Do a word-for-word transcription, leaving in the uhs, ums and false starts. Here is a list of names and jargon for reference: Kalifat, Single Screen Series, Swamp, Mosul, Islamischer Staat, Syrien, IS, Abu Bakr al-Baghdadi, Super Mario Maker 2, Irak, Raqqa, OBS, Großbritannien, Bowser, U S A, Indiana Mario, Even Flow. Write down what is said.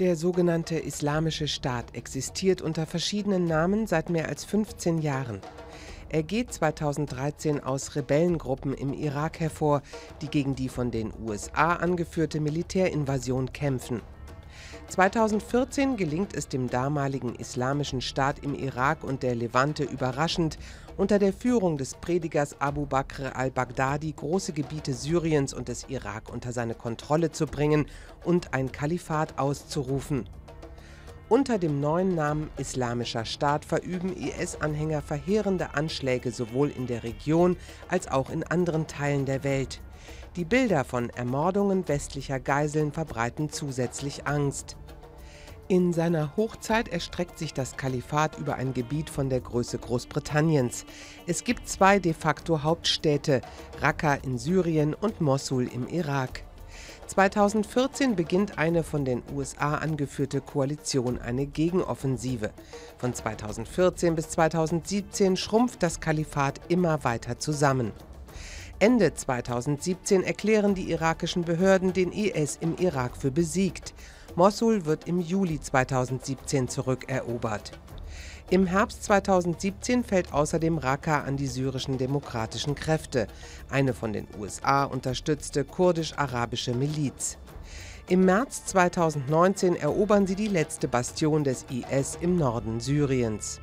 Der sogenannte Islamische Staat existiert unter verschiedenen Namen seit mehr als fünfzehn Jahren. Er geht zweitausenddreizehn aus Rebellengruppen im Irak hervor, die gegen die von den U S A angeführte Militärinvasion kämpfen. zweitausendvierzehn gelingt es dem damaligen Islamischen Staat im Irak und der Levante überraschend, unter der Führung des Predigers Abu Bakr al-Baghdadi große Gebiete Syriens und des Irak unter seine Kontrolle zu bringen und ein Kalifat auszurufen. Unter dem neuen Namen Islamischer Staat verüben I S-Anhänger verheerende Anschläge sowohl in der Region als auch in anderen Teilen der Welt. Die Bilder von Ermordungen westlicher Geiseln verbreiten zusätzlich Angst. In seiner Hochzeit erstreckt sich das Kalifat über ein Gebiet von der Größe Großbritanniens. Es gibt zwei de facto Hauptstädte, Raqqa in Syrien und Mosul im Irak. zweitausendvierzehn beginnt eine von den U S A angeführte Koalition eine Gegenoffensive. Von zweitausendvierzehn bis zweitausendsiebzehn schrumpft das Kalifat immer weiter zusammen. Ende zweitausendsiebzehn erklären die irakischen Behörden den I S im Irak für besiegt. Mosul wird im Juli zweitausendsiebzehn zurückerobert. Im Herbst zweitausendsiebzehn fällt außerdem Raqqa an die syrischen demokratischen Kräfte, eine von den U S A unterstützte kurdisch-arabische Miliz. Im März zweitausendneunzehn erobern sie die letzte Bastion des I S im Norden Syriens.